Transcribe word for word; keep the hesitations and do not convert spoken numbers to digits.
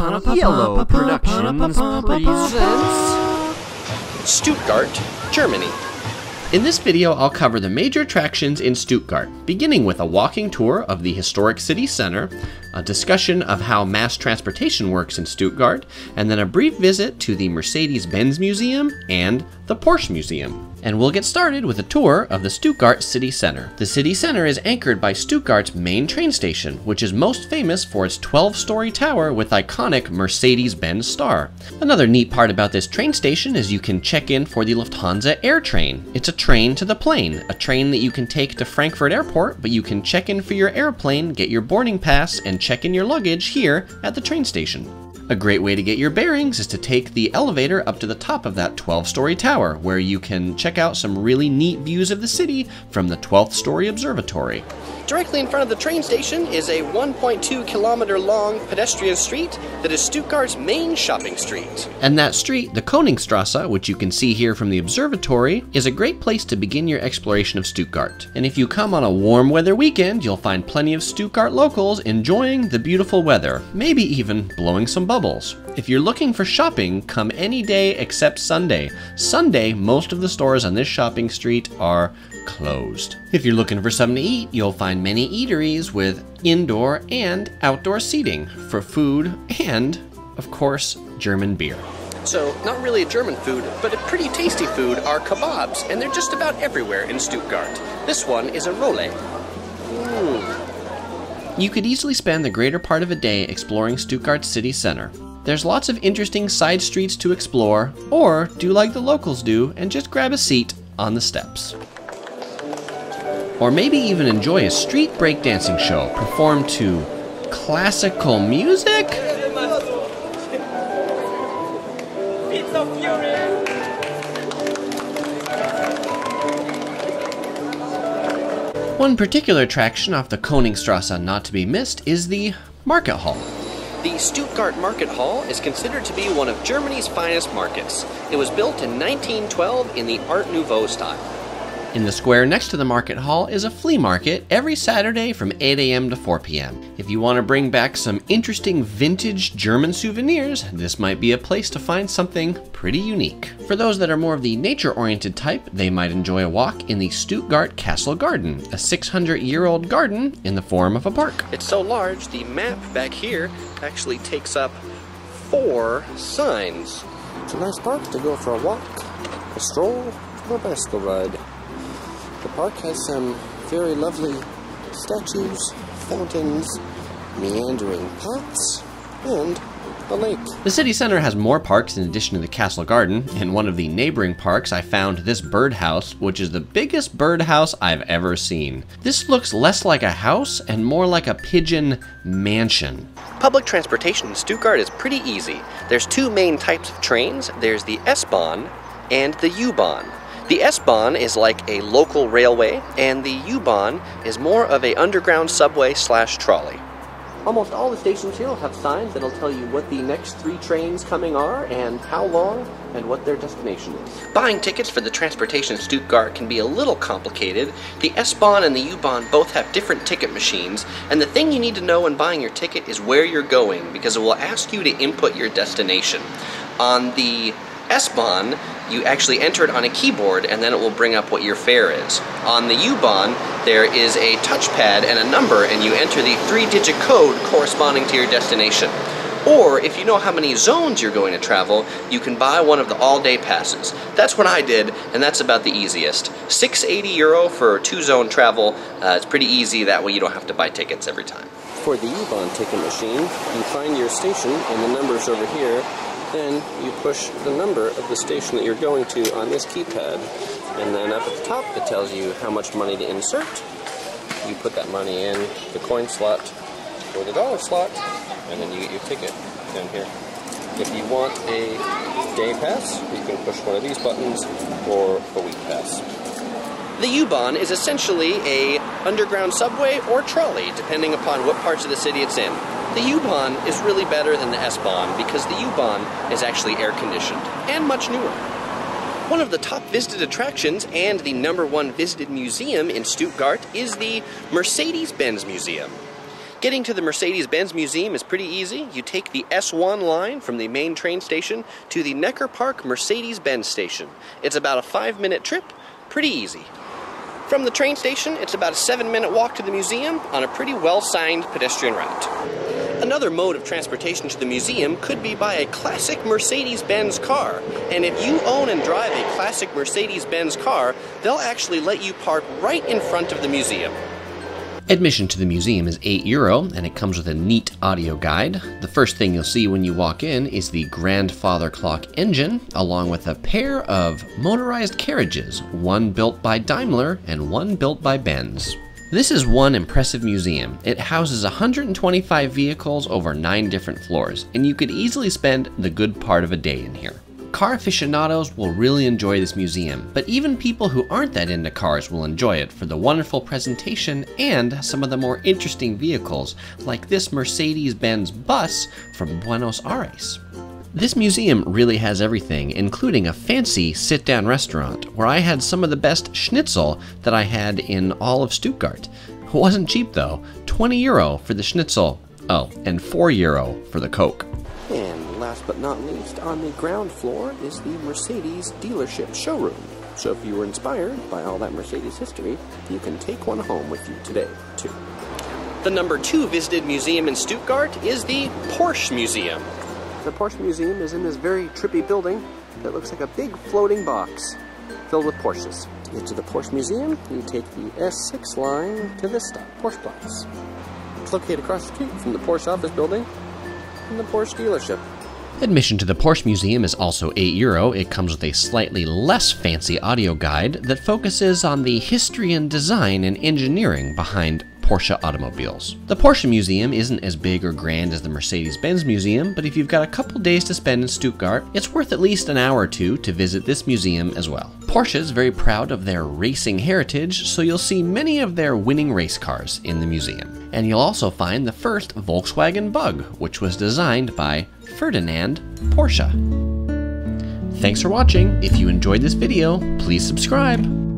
Yellow Productions presents Stuttgart, Germany. In this video, I'll cover the major attractions in Stuttgart, beginning with a walking tour of the historic city center, a discussion of how mass transportation works in Stuttgart, and then a brief visit to the Mercedes-Benz Museum and the Porsche Museum. And we'll get started with a tour of the Stuttgart city center. The city center is anchored by Stuttgart's main train station, which is most famous for its twelve-story tower with iconic Mercedes-Benz star. Another neat part about this train station is you can check in for the Lufthansa air train. It's a train to the plane, a train that you can take to Frankfurt Airport, but you can check in for your airplane, get your boarding pass, and check in your luggage here at the train station. A great way to get your bearings is to take the elevator up to the top of that twelve-story tower, where you can check out some really neat views of the city from the twelfth story observatory. Directly in front of the train station is a one point two kilometer long pedestrian street that is Stuttgart's main shopping street. And that street, the Königstraße, which you can see here from the observatory, is a great place to begin your exploration of Stuttgart. And if you come on a warm weather weekend, you'll find plenty of Stuttgart locals enjoying the beautiful weather, maybe even blowing some bubbles. If you're looking for shopping, come any day except Sunday. Sunday, most of the stores on this shopping street are closed. If you're looking for something to eat, you'll find many eateries with indoor and outdoor seating for food and, of course, German beer. So, not really a German food, but a pretty tasty food are kebabs, and they're just about everywhere in Stuttgart. This one is a rolle. Mmm. You could easily spend the greater part of a day exploring Stuttgart's city center. There's lots of interesting side streets to explore, or do like the locals do and just grab a seat on the steps. Or maybe even enjoy a street breakdancing show performed to classical music? One particular attraction off the Königstraße not to be missed is the Market Hall. The Stuttgart Market Hall is considered to be one of Germany's finest markets. It was built in nineteen twelve in the Art Nouveau style. In the square next to the Market Hall is a flea market every Saturday from eight a m to four p m If you want to bring back some interesting vintage German souvenirs, this might be a place to find something pretty unique. For those that are more of the nature-oriented type, they might enjoy a walk in the Stuttgart Castle Garden, a six hundred year old garden in the form of a park. It's so large, the map back here actually takes up four signs. It's a nice park to go for a walk, a stroll, or a bicycle ride. The park has some very lovely statues, fountains, meandering paths, and the lake. The city center has more parks in addition to the Castle Garden. In one of the neighboring parks, I found this birdhouse, which is the biggest birdhouse I've ever seen. This looks less like a house and more like a pigeon mansion. Public transportation in Stuttgart is pretty easy. There's two main types of trains. There's the S-Bahn and the U-Bahn. The S-Bahn is like a local railway, and the U-Bahn is more of an underground subway slash trolley. Almost all the stations here will have signs that'll tell you what the next three trains coming are, and how long, and what their destination is. Buying tickets for the transportation in Stuttgart can be a little complicated. The S-Bahn and the U-Bahn both have different ticket machines, and the thing you need to know when buying your ticket is where you're going, because it will ask you to input your destination. On the S-Bahn, you actually enter it on a keyboard, and then it will bring up what your fare is. On the U-Bahn, there is a touchpad and a number, and you enter the three digit code corresponding to your destination. Or, if you know how many zones you're going to travel, you can buy one of the all-day passes. That's what I did, and that's about the easiest. six hundred eighty euro for two-zone travel. Uh, it's pretty easy, that way you don't have to buy tickets every time. For the U-Bahn ticket machine, you find your station, and the number's over here. Then you push the number of the station that you're going to on this keypad, and then up at the top it tells you how much money to insert. You put that money in the coin slot or the dollar slot, and then you get your ticket down here. If you want a day pass, you can push one of these buttons, or a week pass. The U-Bahn is essentially a underground subway or trolley, depending upon what parts of the city it's in. The U-Bahn is really better than the S-Bahn because the U-Bahn is actually air-conditioned and much newer. One of the top visited attractions and the number one visited museum in Stuttgart is the Mercedes-Benz Museum. Getting to the Mercedes-Benz Museum is pretty easy. You take the S one line from the main train station to the Neckar Park Mercedes-Benz station. It's about a five minute trip, pretty easy. From the train station, it's about a seven minute walk to the museum on a pretty well-signed pedestrian route. Another mode of transportation to the museum could be by a classic Mercedes-Benz car. And if you own and drive a classic Mercedes-Benz car, they'll actually let you park right in front of the museum. Admission to the museum is eight euro, and it comes with a neat audio guide. The first thing you'll see when you walk in is the grandfather clock engine, along with a pair of motorized carriages, one built by Daimler and one built by Benz. This is one impressive museum. It houses one hundred twenty-five vehicles over nine different floors, and you could easily spend the good part of a day in here. Car aficionados will really enjoy this museum, but even people who aren't that into cars will enjoy it for the wonderful presentation and some of the more interesting vehicles, like this Mercedes-Benz bus from Buenos Aires. This museum really has everything, including a fancy sit-down restaurant where I had some of the best schnitzel that I had in all of Stuttgart. It wasn't cheap though, twenty euro for the schnitzel, oh, and four euro for the Coke. And last but not least, on the ground floor is the Mercedes dealership showroom. So if you were inspired by all that Mercedes history, you can take one home with you today, too. The number two visited museum in Stuttgart is the Porsche Museum. The Porsche Museum is in this very trippy building that looks like a big floating box filled with Porsches. To get to the Porsche Museum, you take the S six line to this stop, Porscheplatz. It's located across the street from the Porsche office building and the Porsche dealership. Admission to the Porsche Museum is also eight euro. It comes with a slightly less fancy audio guide that focuses on the history and design and engineering behind Porsche automobiles. The Porsche Museum isn't as big or grand as the Mercedes-Benz Museum, but if you've got a couple days to spend in Stuttgart, it's worth at least an hour or two to visit this museum as well. Porsche is very proud of their racing heritage, so you'll see many of their winning race cars in the museum. And you'll also find the first Volkswagen Bug, which was designed by Ferdinand Porsche. Thanks for watching. If you enjoyed this video, please subscribe.